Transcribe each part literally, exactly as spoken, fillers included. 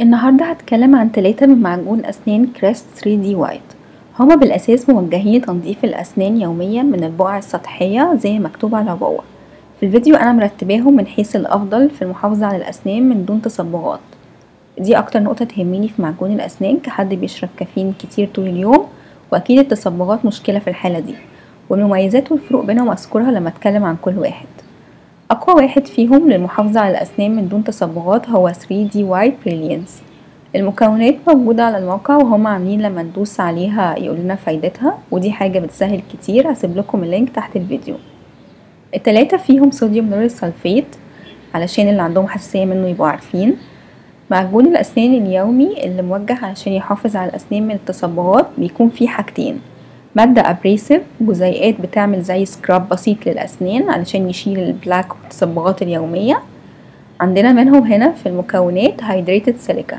النهارده هتكلم عن ثلاثة من معجون أسنان كريست ثري دي White. هما بالأساس موجهين لتنظيف الأسنان يوميا من البقع السطحية زي ما مكتوب على جوه. في الفيديو أنا مرتباهم من حيث الأفضل في المحافظة على الأسنان من دون تصبغات. دي أكتر نقطة تهمني في معجون الأسنان كحد بيشرب كافيين كتير طول اليوم، وأكيد التصبغات مشكلة في الحالة دي، والمميزات والفروق بينهم أذكرها لما أتكلم عن كل واحد. أقوى واحد فيهم للمحافظة على الأسنان من دون تصبغات هو ثري دي White Brilliance. المكونات موجودة على الموقع وهما عاملين لما ندوس عليها يقولنا فايدتها، ودي حاجة بتسهل كتير. هسيب لكم اللينك تحت الفيديو. التلاتة فيهم sodium lauryl sulfate علشان اللي عندهم حساسية منه يبقوا عارفين. معجون الأسنان اليومي اللي موجه علشان يحافظ على الأسنان من التصبغات بيكون فيه حاجتين: مادة ابريسيف، جزيئات بتعمل زي سكراب بسيط للأسنان علشان يشيل البلاك والتصبغات اليومية. عندنا منهم هنا في المكونات hydrated silica،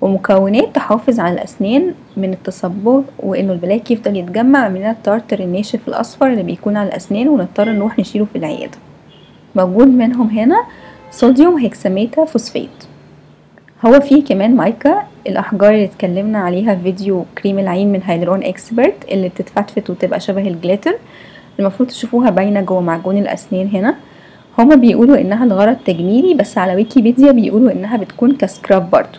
ومكونات تحافظ على الأسنان من التصبغ وإنه البلاك يفضل يتجمع من التارتر الناشف الأصفر اللي بيكون على الأسنان ونضطر نروح نشيله في العيادة. موجود منهم هنا sodium hexametaphosphate. هو فيه كمان مايكا، الأحجار اللي اتكلمنا عليها في فيديو كريم العين من هيلرون اكسبرت اللي بتتفتفت وتبقى شبه الجليتر، المفروض تشوفوها باينة جوه معجون الأسنان. هنا هما بيقولوا إنها الغرض تجميلي، بس على ويكيبيديا بيقولوا إنها بتكون كسكراب برضو.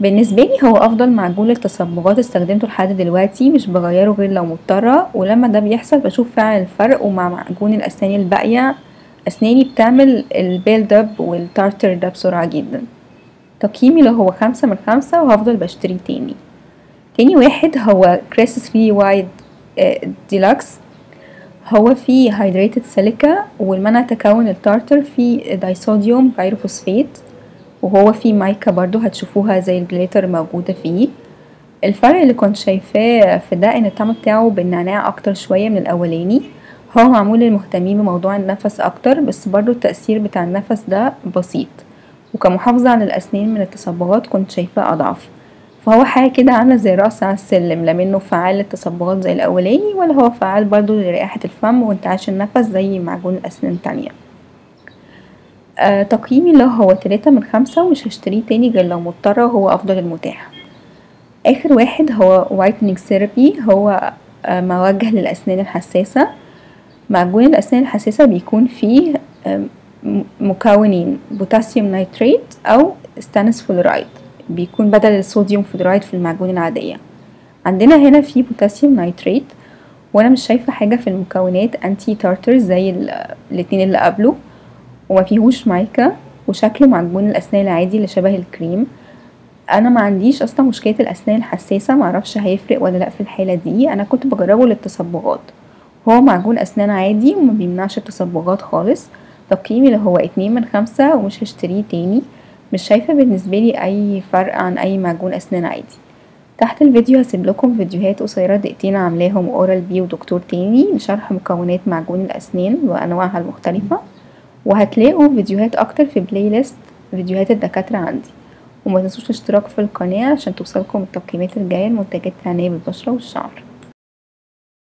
بالنسبة لي هو أفضل معجون للتصبغات استخدمته لحد دلوقتي، مش بغيره غير لو مضطرة، ولما ده بيحصل بشوف فعلا الفرق. ومع معجون الأسنان الباقية أسناني بتعمل البيلد اب والتارتر ده بسرعة جدا. تقييمي له هو خمسة من خمسة وهفضل بشتري تاني. تاني واحد هو Crest ثري دي White Deluxe. هو فيه hydrated silica، والمنع تكون التارتر فيه disodium pyrophosphate، وهو فيه مايكا برضو هتشوفوها زي الجليتر موجودة فيه. الفرق اللي كنت شايفاه في ده ان الطعم بتاعه بالنعناع اكتر شوية من الاولاني. هو معمول للمهتمين بموضوع النفس اكتر، بس برضو التأثير بتاع النفس ده بسيط، وكمحافظة على الأسنان من التصبغات كنت شايفاه أضعف. فهو حاجة كده عاملة زي رأس على السلم، لا منه فعال للتصبغات زي الأولاني ولا هو فعال برضو لرائحة الفم وانتعاش النفس زي معجون الأسنان التانية. آه تقييمي له هو تلاتة من خمسة ومش هشتريه تاني غير لو مضطرة، هو أفضل المتاح. آخر واحد هو Whitening Therapy. هو آه موجه للأسنان الحساسة. معجون الأسنان الحساسة بيكون فيه آه مكونين بوتاسيوم نايتريت او ستانس فلورايد، بيكون بدل الصوديوم فلورايد في المعجون العاديه. عندنا هنا في بوتاسيوم نايتريت، وانا مش شايفه حاجه في المكونات انتي تارتر زي الاتنين اللي قبله، وما فيهوش مايكا، وشكله معجون الاسنان العادي اللي شبه الكريم. انا ما عنديش اصلا مشكله الاسنان الحساسه، ما اعرفش هيفرق ولا لا في الحاله دي. انا كنت بجربه للتصبغات، هو معجون اسنان عادي وما بيمنعش التصبغات خالص. تقييمي اللي هو اتنين من خمسة ومش هشتريه تاني. مش شايفة بالنسبة لي اي فرق عن اي معجون اسنان عادي. تحت الفيديو هسيب لكم فيديوهات قصيرة دقيقتين عاملاهم اورال بي ودكتور تاني لشرح مكونات معجون الاسنان وانواعها المختلفة، وهتلاقوا فيديوهات اكتر في بلاي ليست فيديوهات الدكاترة عندي. وما تنسوش الاشتراك في القناة عشان توصلكم التقييمات الجاية لمنتجات العناية بالبشرة والشعر.